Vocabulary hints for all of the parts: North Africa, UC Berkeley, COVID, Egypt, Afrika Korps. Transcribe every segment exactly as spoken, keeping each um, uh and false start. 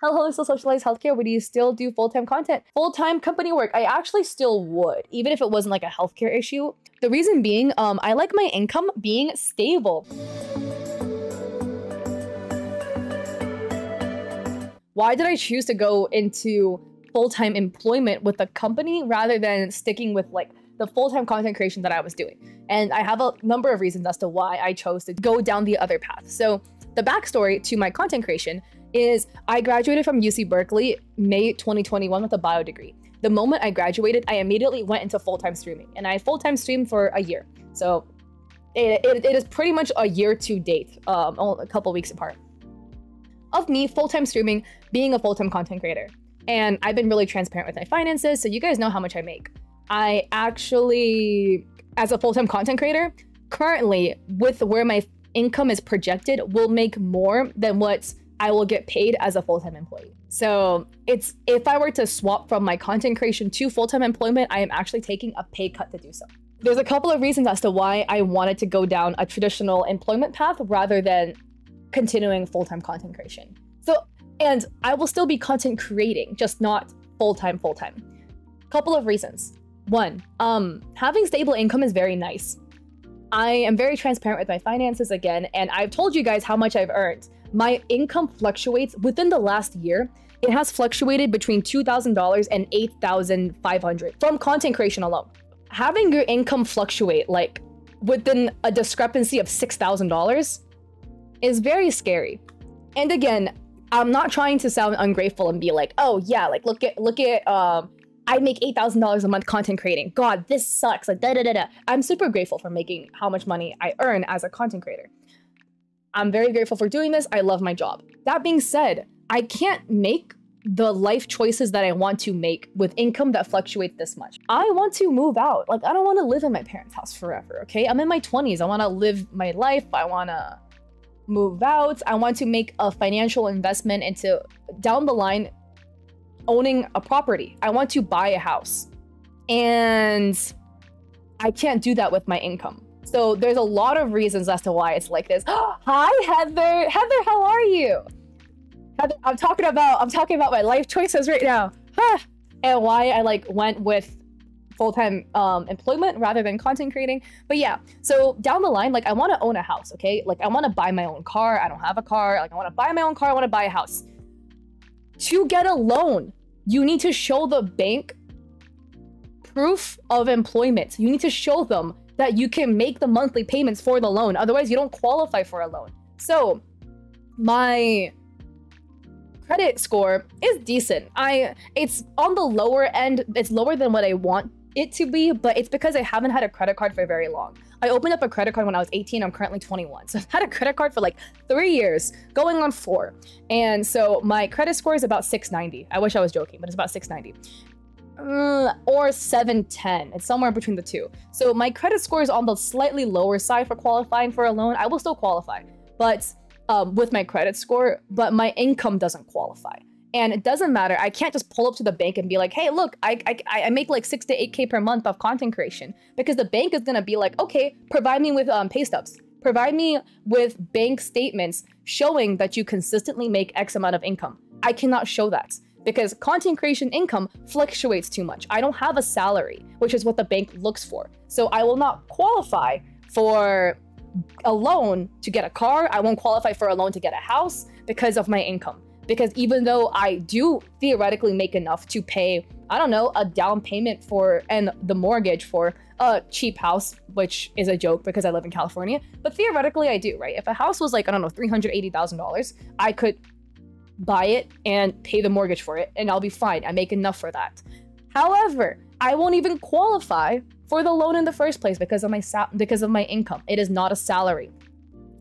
how long still socialize healthcare? Would you still do full-time content? Full-time company work? I actually still would, even if it wasn't like a healthcare issue. The reason being, um, I like my income being stable. Why did I choose to go into full-time employment with a company rather than sticking with like the full-time content creation that I was doing? And I have a number of reasons as to why I chose to go down the other path. So the backstory to my content creation is I graduated from U C Berkeley May twenty twenty-one with a bio degree. The moment I graduated, I immediately went into full-time streaming, and I full-time streamed for a year. So it, it, it is pretty much a year to date, um, a couple weeks apart, of me full-time streaming, being a full-time content creator. And I've been really transparent with my finances, so you guys know how much I make. I actually, as a full-time content creator, currently, with where my income is projected, will make more than what I will get paid as a full-time employee. So it's, if I were to swap from my content creation to full-time employment, I am actually taking a pay cut to do so. There's a couple of reasons as to why I wanted to go down a traditional employment path rather than continuing full-time content creation. So, and I will still be content creating, just not full-time, full-time. Couple of reasons. One, um, having stable income is very nice. I am very transparent with my finances again, and I've told you guys how much I've earned. My income fluctuates within the last year. It has fluctuated between two thousand dollars and eight thousand five hundred dollars from content creation alone. Having your income fluctuate like within a discrepancy of six thousand dollars is very scary. And again, I'm not trying to sound ungrateful and be like, oh yeah, like look at, look at, um, I make eight thousand dollars a month content creating. God, this sucks. Like da da da da. I'm super grateful for making how much money I earn as a content creator. I'm very grateful for doing this. I love my job. That being said, I can't make the life choices that I want to make with income that fluctuates this much. I want to move out. Like, I don't want to live in my parents' house forever, okay? I'm in my twenties. I want to live my life. I want to move out. I want to make a financial investment into, down the line, owning a property. I want to buy a house. And I can't do that with my income. So there's a lot of reasons as to why it's like this. Hi, Heather. Heather, how are you? Heather, I'm talking about, I'm talking about my life choices right now. Huh. And why I like went with full-time um, employment rather than content creating. But yeah, so down the line, like I want to own a house, okay? Like I want to buy my own car. I don't have a car. Like I want to buy my own car. I want to buy a house. To get a loan, you need to show the bank proof of employment. You need to show them that you can make the monthly payments for the loan. Otherwise, you don't qualify for a loan. So my credit score is decent. I, it's on the lower end. It's lower than what I want it to be, but it's because I haven't had a credit card for very long. I opened up a credit card when I was eighteen. I'm currently twenty-one. So I've had a credit card for like three years, going on four. And so my credit score is about six ninety. I wish I was joking, but it's about six ninety. Uh, or seven ten. It's somewhere between the two. So my credit score is on the slightly lower side for qualifying for a loan. I will still qualify, but um, with my credit score, but my income doesn't qualify. And it doesn't matter. I can't just pull up to the bank and be like, hey, look, I, I, I make like six to eight K per month of content creation, because the bank is going to be like, okay, provide me with um, pay stubs, provide me with bank statements showing that you consistently make X amount of income. I cannot show that because content creation income fluctuates too much. I don't have a salary, which is what the bank looks for. So I will not qualify for a loan to get a car. I won't qualify for a loan to get a house because of my income. Because even though I do theoretically make enough to pay, I don't know, a down payment for and the mortgage for a cheap house, which is a joke because I live in California, but theoretically I do, right? If a house was like, I don't know, three hundred eighty thousand dollars, I could buy it and pay the mortgage for it and I'll be fine. I make enough for that. However, I won't even qualify for the loan in the first place because of my sal because of my income. It is not a salary.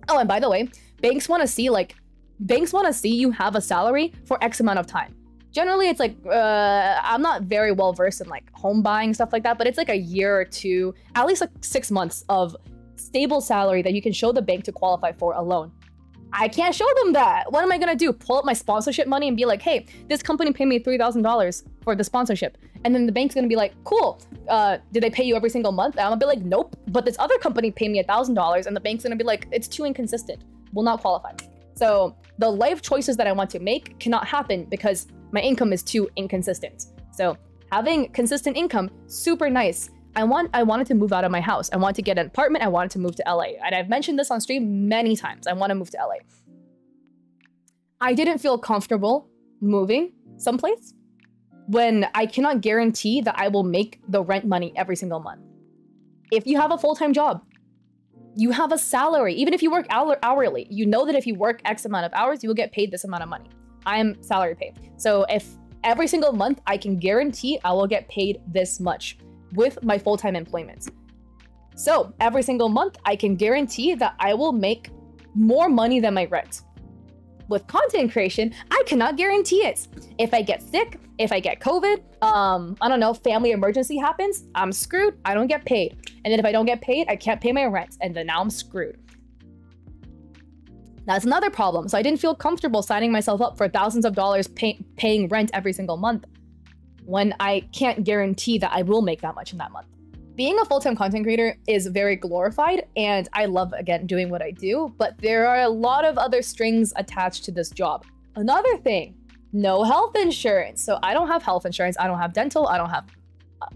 Oh, and by the way, banks want to see like Banks want to see you have a salary for X amount of time. Generally, it's like, uh, I'm not very well versed in like home buying, stuff like that, but it's like a year or two, at least like six months of stable salary that you can show the bank to qualify for a loan. I can't show them that. What am I going to do? Pull up my sponsorship money and be like, hey, this company paid me three thousand dollars for the sponsorship. And then the bank's going to be like, cool. Uh, did they pay you every single month? And I'm going to be like, nope. But this other company paid me one thousand dollars. And the bank's going to be like, it's too inconsistent. Will not qualify. So the life choices that I want to make cannot happen because my income is too inconsistent. So having consistent income, super nice. I want, I wanted to move out of my house. I want to get an apartment. I wanted to move to L A. And I've mentioned this on stream many times. I want to move to L A. I didn't feel comfortable moving someplace when I cannot guarantee that I will make the rent money every single month. If you have a full-time job, you have a salary. Even if you work hour hourly, you know that if you work X amount of hours, you will get paid this amount of money. I am salary paid. So if every single month I can guarantee I will get paid this much with my full-time employment. So every single month I can guarantee that I will make more money than my rent. With content creation, I cannot guarantee it. If I get sick, if I get COVID, um, I don't know, family emergency happens, I'm screwed, I don't get paid. And then if I don't get paid, I can't pay my rent, and then now I'm screwed. That's another problem. So I didn't feel comfortable signing myself up for thousands of dollars pay paying rent every single month when I can't guarantee that I will make that much in that month. Being a full-time content creator is very glorified, and I love, again, doing what I do, but there are a lot of other strings attached to this job. Another thing, no health insurance. So I don't have health insurance. I don't have dental. I don't have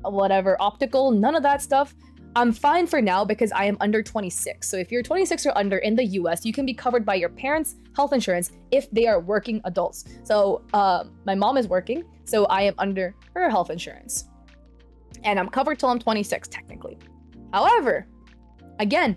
whatever, optical, none of that stuff. I'm fine for now because I am under twenty-six. So if you're twenty-six or under in the U S, you can be covered by your parents' health insurance if they are working adults. So uh, my mom is working, so I am under her health insurance. And I'm covered till I'm twenty-six, technically. However, again,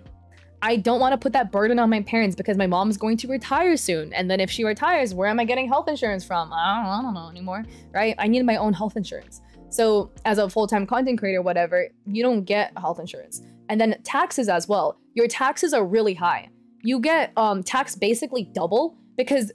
I don't want to put that burden on my parents because my mom is going to retire soon. And then if she retires, where am I getting health insurance from? I don't, I don't know anymore, right? I need my own health insurance. So as a full-time content creator, whatever, you don't get health insurance. And then taxes as well. Your taxes are really high. You get um, taxed basically double, because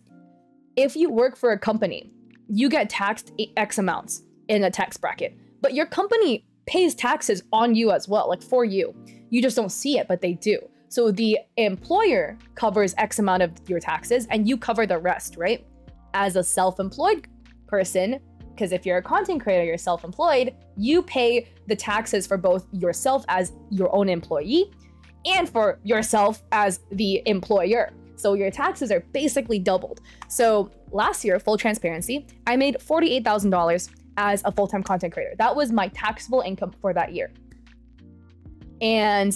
if you work for a company, you get taxed X amounts in a tax bracket, but your company pays taxes on you as well, like for you. You just don't see it, but they do. So the employer covers X amount of your taxes and you cover the rest, right? As a self-employed person, because if you're a content creator, you're self-employed, you pay the taxes for both yourself as your own employee and for yourself as the employer. So your taxes are basically doubled. So last year, full transparency, I made forty-eight thousand dollars as a full-time content creator. That was my taxable income for that year. And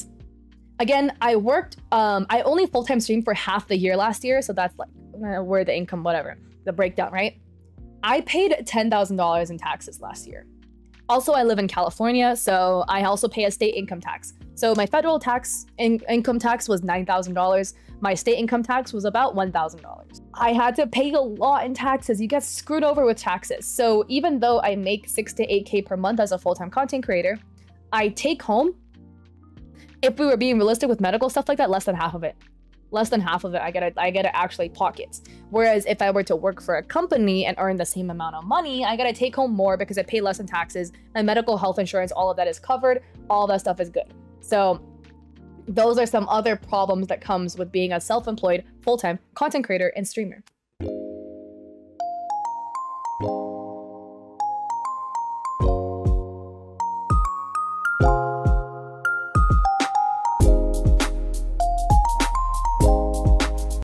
again, I worked, um, I only full-time streamed for half the year last year. So that's like uh, where the income, whatever, the breakdown, right? I paid ten thousand dollars in taxes last year. Also, I live in California, so I also pay a state income tax. So my federal tax in income tax was nine thousand dollars. My state income tax was about one thousand dollars. I had to pay a lot in taxes. You get screwed over with taxes. So even though I make six to eight K per month as a full-time content creator, I take home, if we were being realistic with medical stuff like that, less than half of it. Less than half of it, I gotta, I gotta actually pocket. Whereas if I were to work for a company and earn the same amount of money, I gotta take home more because I pay less in taxes. My medical, health insurance, all of that is covered. All that stuff is good. So those are some other problems that comes with being a self-employed, full-time content creator and streamer.